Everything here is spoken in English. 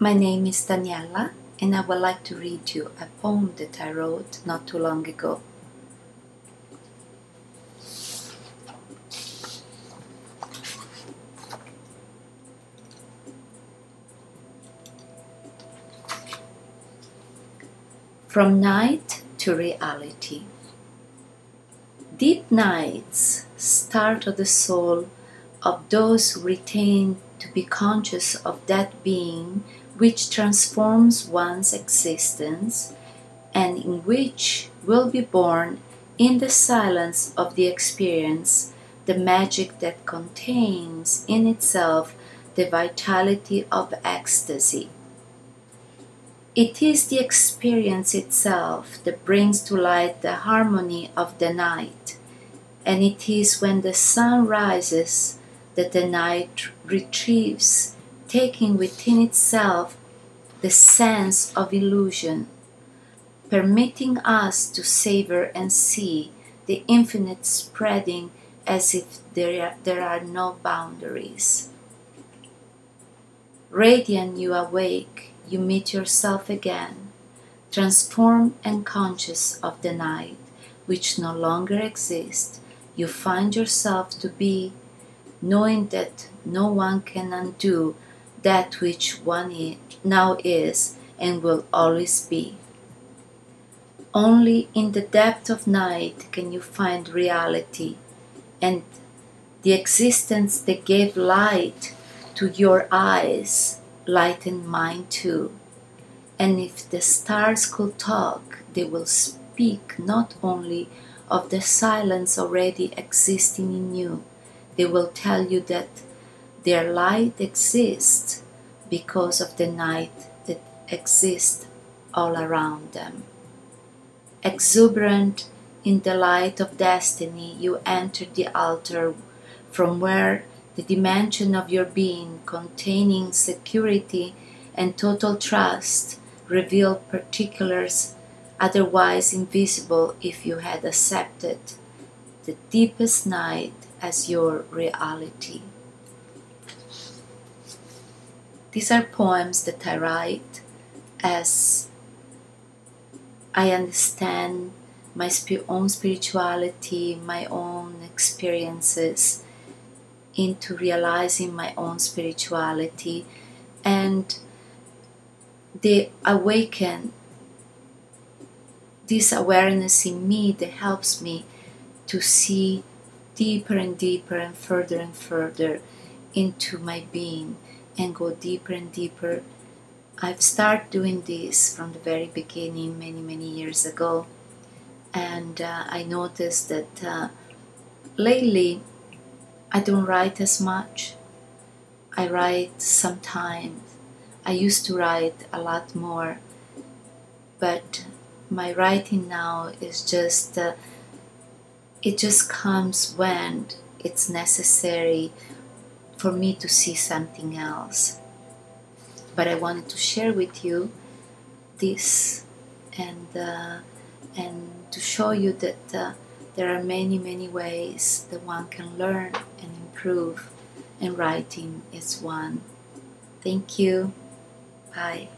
My name is Daniela, and I would like to read you a poem that I wrote not too long ago. From night to reality. Deep nights startle the soul of those who retain to be conscious of that being which transforms one's existence, and in which will be born, in the silence of the experience, the magic that contains in itself the vitality of ecstasy. It is the experience itself that brings to light the harmony of the night, and it is when the sun rises that the night retrieves, taking within itself the sense of illusion, permitting us to savor and see the infinite spreading as if there are no boundaries. Radiant you awake, you meet yourself again, transformed and conscious of the night, which no longer exists. You find yourself to be, knowing that no one can undo that which one now is and will always be. Only in the depth of night can you find reality and the existence that gave light to your eyes, lighten mine too. And if the stars could talk, they will speak not only of the silence already existing in you, they will tell you that their light exists because of the night that exists all around them. Exuberant in the light of destiny, you enter the altar from where the dimension of your being, containing security and total trust, reveal particulars otherwise invisible if you had accepted the deepest night as your reality. These are poems that I write as I understand my own spirituality, my own experiences, into realizing my own spirituality, and they awaken this awareness in me that helps me to see deeper and deeper and further into my being and go deeper and deeper. I've started doing this from the very beginning many years ago, and I noticed that lately I don't write as much. I write sometimes. I used to write a lot more, but my writing now is just, it just comes when it's necessary for me to see something else. But I wanted to share with you this and to show you that there are many ways that one can learn and improve, and writing is one. Thank you. Bye.